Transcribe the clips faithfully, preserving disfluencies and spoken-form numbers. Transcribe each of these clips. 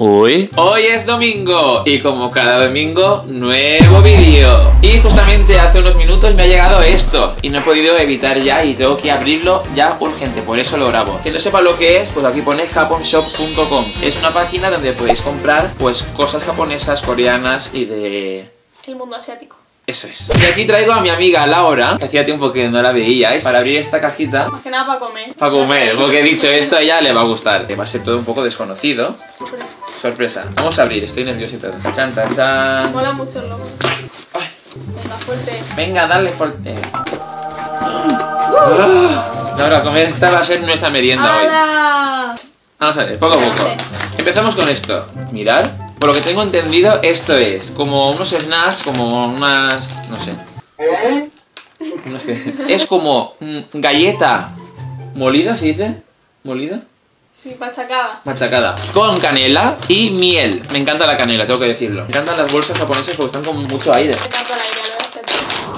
Hoy. Hoy es domingo y como cada domingo, nuevo vídeo. Y justamente hace unos minutos me ha llegado esto y no he podido evitar ya y tengo que abrirlo ya urgente, por eso lo grabo. Quien no sepa lo que es, pues aquí pone Japonshop punto com. Es una página donde podéis comprar pues cosas japonesas, coreanas y de... el mundo asiático. Eso es. Y aquí traigo a mi amiga Laura, que hacía tiempo que no la veíais, para abrir esta cajita. Más que nada para comer. Para comer, porque he dicho esto, a ella le va a gustar. Va a ser todo un poco desconocido. Sorpresa. Sorpresa. Vamos a abrir, estoy nervioso y todo. Chan, tan, chan. Mola mucho el logo. Ay. Venga, fuerte. Venga, dale fuerte. Uh. Laura, comer. Esta va a ser nuestra merienda. ¡Ala! Hoy. Vamos a ver, poco a poco. Vale. Empezamos con esto. Mirad. Por lo que tengo entendido, esto es como unos snacks, como unas... no sé. ¿Eh? No es, que, es como mm, galleta molida, ¿se dice? ¿Molida? Sí, machacada. Machacada. Con canela y miel. Me encanta la canela, tengo que decirlo. Me encantan las bolsas japonesas porque están con mucho aire. Me encanta el aire,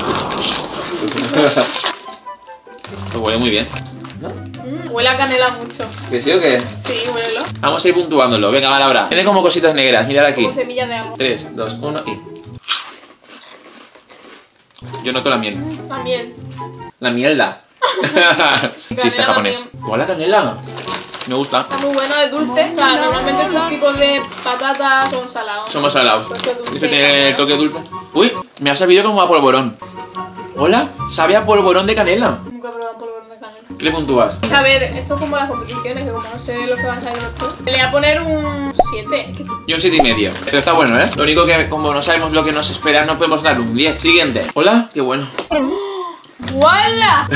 lo voy a hacer. Lo huele muy bien. Huele a canela mucho. ¿Que sí o qué? Sí, huélelo. Vamos a ir puntuándolo. Venga, vale, ahora. Tiene como cositas negras, mirad aquí. Como semillas de agua. tres, dos, uno y... yo noto la miel. La miel. La mielda. Chiste japonés. Huele a canela. Me gusta. Está muy bueno, es dulce. O sea, normalmente estos tipos de patatas son salados. Son más salados. Este tiene el toque dulce. Uy, me ha sabido como a polvorón. Hola, sabe a polvorón de canela. Nunca he probado polvorón. ¿Qué le puntúas? A ver, esto es como las competiciones, que como no sé lo que van a salir los dos, le voy a poner un siete. Yo un siete y medio. Pero está bueno, ¿eh? Lo único que como no sabemos lo que nos espera, no podemos dar un diez. Siguiente. Hola, qué bueno. ¡Wala!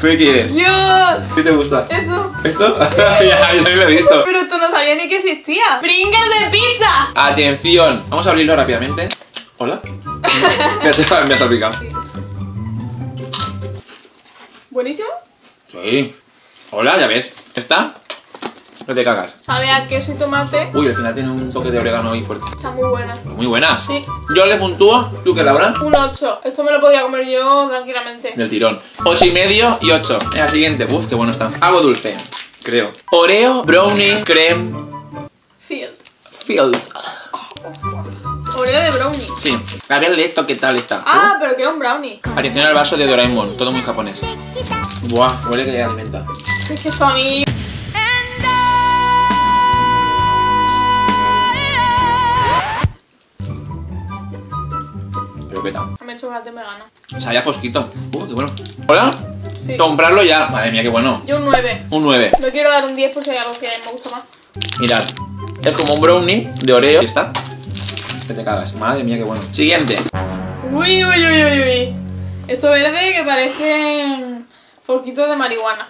¿Qué quieres? ¡Dios! ¿Qué te gusta? ¿Eso? ¿Esto? Ya, yo también lo he visto. Pero tú no sabías ni que existía. ¡Pringles de pizza! Atención. Vamos a abrirlo rápidamente. Hola. Me has salpicado. ¿Buenísimo? Sí. Hola, ya ves. ¿Está? No te cagas. Sabe a queso y tomate. Uy, al final tiene un toque de orégano ahí fuerte. Está muy buena. Muy buena. Sí. Yo le puntúo. ¿Tú qué, Laura? Un ocho. Esto me lo podría comer yo tranquilamente. Del tirón. ocho y medio y ocho. Es la siguiente. Uf, qué bueno está. Algo dulce, creo. Oreo, brownie, creme... Field. Field. Oreo de brownie. Sí. A ver esto qué tal está. Ah, pero que es un brownie. Adicional al vaso de Doraemon. Todo muy japonés. Buah, huele que le alimenta. Es que eso a mí... pero qué tal. Me he hecho chocolate vegano. Sabía fosquito. Uh, qué bueno. Hola. Sí. Comprarlo ya. Madre mía, qué bueno. Yo un nueve. Un nueve. No quiero dar un diez por si hay algo que me gusta más. Mirad. Es como un brownie de Oreo. Aquí está. Que te cagas, madre mía, qué bueno. Siguiente. Uy, uy, uy, uy, uy. Esto verde que parece foquitos de marihuana.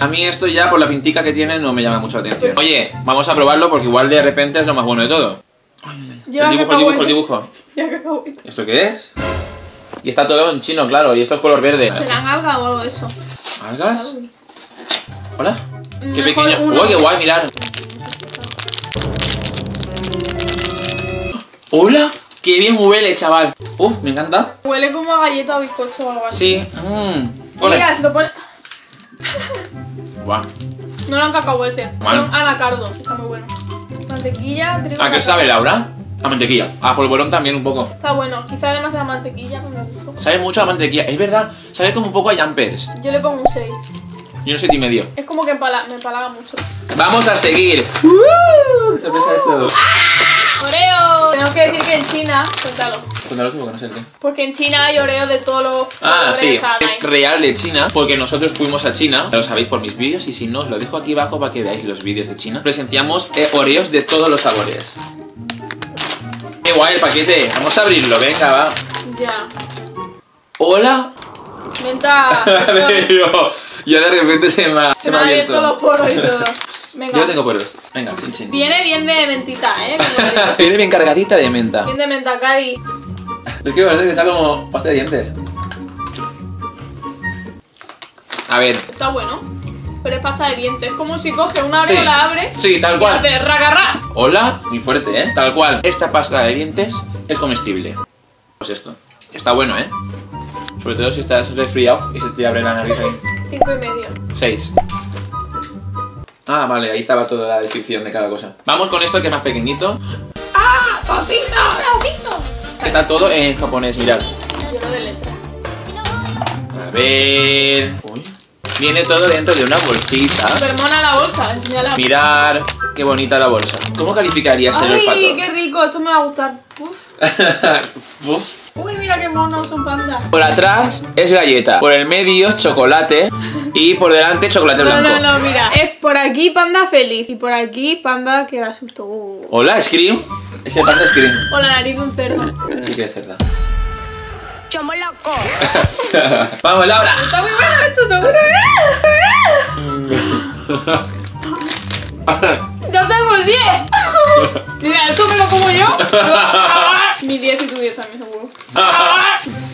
A mí esto ya por la pintica que tiene no me llama mucho la atención. Oye, vamos a probarlo porque igual de repente es lo más bueno de todo. Ay, ay, ay. El dibujo, el dibujo, el dibujo. ¿Esto qué es? Y está todo en chino, claro, y esto es color verde. ¿Serán algas o algo de eso? ¿Algas? Hola. Qué pequeño. Uy, qué guay, mirad. ¡Hola! ¡Qué bien huele, chaval! ¡Uf! Me encanta. Huele como a galleta o bizcocho o algo así. Sí. Mm. Mira, se lo pone... Guau. No eran cacahuete, bueno. Son anacardo. Está muy bueno. Mantequilla... ¿A qué cacahuete sabe, Laura? A mantequilla. A polvorón también un poco. Está bueno. Quizá además a mantequilla, pero me gusta. Sabe mucho a mantequilla. Es verdad. Sabe como un poco a jumpers. Yo le pongo un seis. Yo no sé ti medio. Es como que empala... me empalaga mucho. ¡Vamos a seguir! ¡Uh! ¡Qué sorpresa uh. esto! ¡Oreo! Tenemos que decir que en China... Cuéntalo. Cuéntalo tú porque no sé el qué. Porque en China hay Oreo de todos los... Ah, sí. Es real de China porque nosotros fuimos a China. Lo sabéis por mis vídeos y si no os lo dejo aquí abajo para que veáis los vídeos de China. Presenciamos eh, Oreos de todos los sabores. ¡Qué guay el paquete! Vamos a abrirlo, venga, va. Ya. ¡Hola! ¡Menta! Ya de repente se me ha... Se, se me han abierto. abierto los poros y todo. Venga. Yo tengo poros. Venga, chin, chin. Viene bien de mentita, ¿eh? Viene bien cargadita de menta. Bien de menta, Cari. Es que parece que está como pasta de dientes. A ver. Está bueno, pero es pasta de dientes. Es como si coges una Oreo, sí. La abres. Sí, tal cual. Y haces ragarra. Hola, muy fuerte, ¿eh? Tal cual. Esta pasta de dientes es comestible. Pues esto. Está bueno, ¿eh? Sobre todo si estás resfriado y se te abre la nariz ahí. cinco y medio. seis. Ah, vale, ahí estaba toda la descripción de cada cosa. Vamos con esto que es más pequeñito. ¡Ah! ¡Cositos! Está todo en japonés, mirad. Lleno de letra. A ver... Uy. Viene todo dentro de una bolsita. Supermona la bolsa, enséñala. Mirar, qué bonita la bolsa. ¿Cómo calificarías el olfato? ¡Ay, qué rico! Esto me va a gustar. Uf. Uf. Uy, mira qué monos son pandas. Por atrás es galleta, por el medio chocolate y por delante chocolate blanco. No, no, no, mira. Es por aquí panda feliz y por aquí panda que asustó. Hola, Scream. Ese panda es Scream. O la nariz de un cerdo. Sí que es cerda. ¡Chomo loco! ¡Vamos, Laura! Está muy bueno esto, seguro. ¡Ya tengo el diez! Mira, esto me lo como yo. Mi diez y tu diez también, seguro.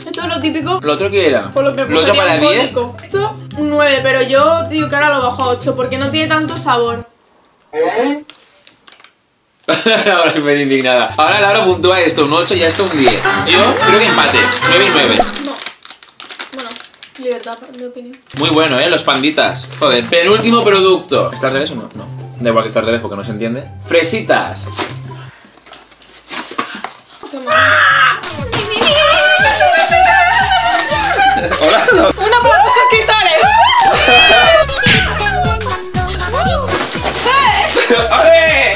Esto es lo típico. ¿Lo otro qué era? Por lo que ¿Lo otro para diez? Esto un nueve, pero yo digo que ahora lo bajo a ocho porque no tiene tanto sabor. ¿Eh? Ahora estoy muy indignada. Ahora Laura puntúa esto un ocho y esto un diez. Yo creo que empate. nueve y nueve. No. Bueno, libertad de opinión. Muy bueno, eh, los panditas. Joder. Penúltimo producto. ¿Está al revés o no? No. Da igual que está al revés porque no se entiende. Fresitas. Hola. Una para los suscriptores.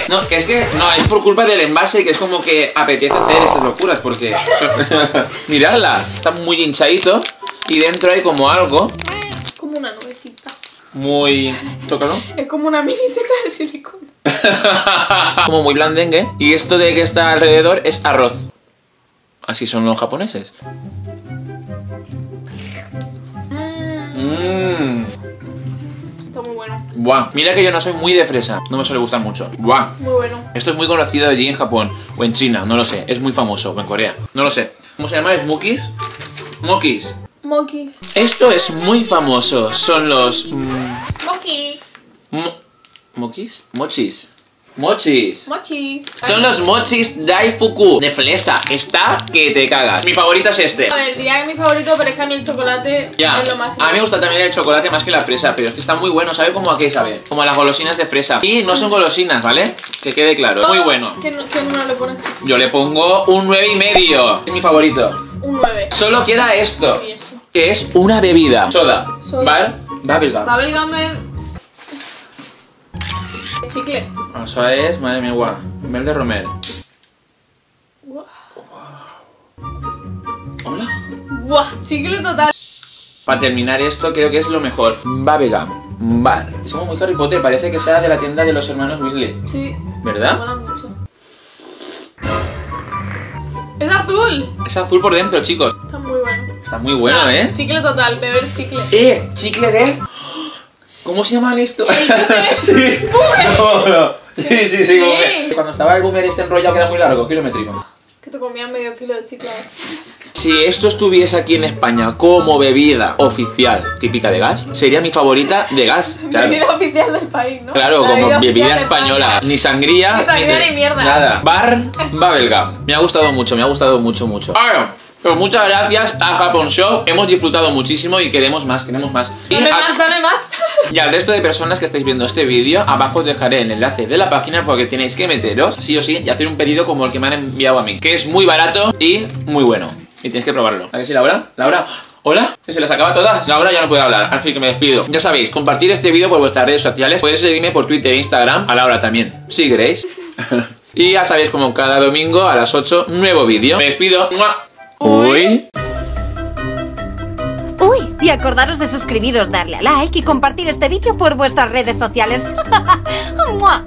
No, que es que no, es por culpa del envase que es como que apetece hacer estas locuras porque miradlas, está muy hinchadito y dentro hay como algo. Como una nubecita. Muy... Tócalo. Es como una mini teta de silicona. Como muy blandengue. Y esto de que está alrededor es arroz. Así son los japoneses. Mmm. Está muy bueno. Buah. Mira que yo no soy muy de fresa. No me suele gustar mucho. Buah. Muy bueno. Esto es muy conocido allí en Japón. O en China, no lo sé. Es muy famoso. O en Corea. No lo sé. ¿Cómo se llama? ¿Es Mochis? Mochis. Mochis. Esto es muy famoso. Son los... Mmm, Mochis. Mo ¿Mochis? Mochis. Mochis. Mochis. Son los mochis Daifuku de fresa. Está que te cagas. Mi favorito es este. A ver, diría que mi favorito, pero es que a mí el chocolate yeah. es lo más. A mí me gusta también el chocolate más que la fresa, pero es que está muy bueno. ¿Sabe cómo a qué sabe? Como a las golosinas de fresa. Y no son golosinas, ¿vale? Que quede claro. Muy bueno. ¿Qué, qué número le pones? Yo le pongo un nueve y medio. Es mi favorito. Un nueve. Solo queda esto. ¿Y eso? Que es una bebida. Soda. Soda. ¿Vale? Bubblegum. Bubblegum. Chicle. Eso es, madre mía, guau. Mel de romero. Guau. Hola. Guau, chicle total. Para terminar esto, creo que es lo mejor. Bubblegum. Bar. Es como muy Harry Potter, parece que sea de la tienda de los hermanos Weasley. Sí. ¿Verdad? Me mola mucho. Es azul. Es azul por dentro, chicos. Está muy bueno. Está muy bueno, o sea, ¿eh? Chicle total, beber chicle. Eh, chicle de... ¿Cómo se llaman esto? Sí. ¡Boomer! No, no. Sí, sí, sí, boomer. Cuando estaba el boomer este enrollado que era muy largo, kilométrico. Que te comían medio kilo de chicle. Si esto estuviese aquí en España como bebida oficial típica de gas, sería mi favorita de gas. Claro. Bebida oficial del país, ¿no? Claro, la como bebida española. Ni sangría, ni, sangría, ni, ni mierda. Nada. Bar, bubblegum. Me ha gustado mucho, me ha gustado mucho, mucho. Ahora, pues muchas gracias a Japon Shop. Hemos disfrutado muchísimo y queremos más, queremos más. Dame más, dame más. Y al resto de personas que estáis viendo este vídeo, abajo os dejaré el enlace de la página porque tenéis que meteros, sí o sí, y hacer un pedido como el que me han enviado a mí, que es muy barato y muy bueno. Y tienes que probarlo. ¿A que sí, Laura? ¿Laura? ¿Hola? ¿Se les acaba todas? Laura ya no puede hablar, así que me despido. Ya sabéis, compartir este vídeo por vuestras redes sociales. Podéis seguirme por Twitter e Instagram, a Laura también, si queréis. Y ya sabéis, como cada domingo a las ocho, nuevo vídeo. Me despido. Uy. Uy, y acordaros de suscribiros, darle a like y compartir este vídeo por vuestras redes sociales. ¡Mua!